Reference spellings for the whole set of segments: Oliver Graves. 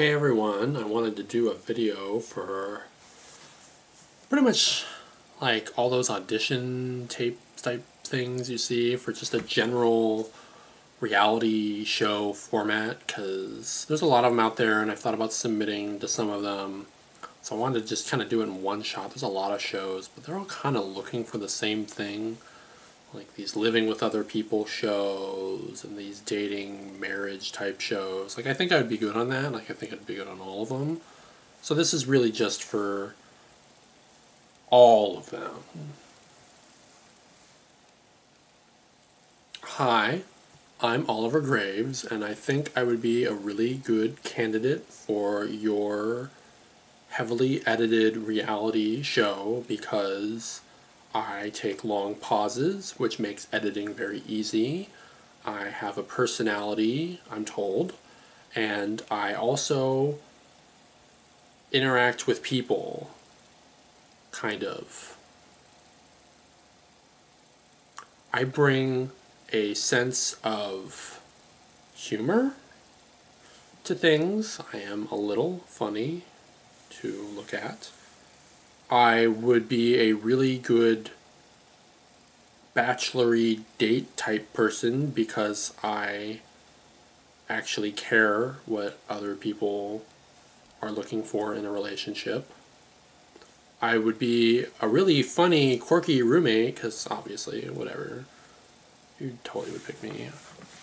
Hey everyone, I wanted to do a video for pretty much like all those audition tape type things you see for just a general reality show format, because there's a lot of them out there and I've thought about submitting to some of them. So I wanted to just kind of do it in one shot. There's a lot of shows, but they're all kind of looking for the same thing, like these living with other people shows and these dating marriage type shows. Like I think I'd be good on that. Like I think I'd be good on all of them. So this is really just for all of them. Hi, I'm Oliver Graves, and I think I would be a really good candidate for your heavily edited reality show because I take long pauses, which makes editing very easy. I have a personality, I'm told, and I also interact with people, kind of. I bring a sense of humor to things. I am a little funny to look at. I would be a really good bachelorette date type person because I actually care what other people are looking for in a relationship. I would be a really funny, quirky roommate because obviously, whatever, you totally would pick me.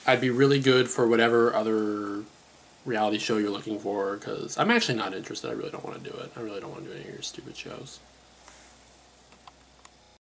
I'd be really good for whatever other reality show you're looking for, because I'm actually not interested. I really don't want to do it. I really don't want to do any of your stupid shows.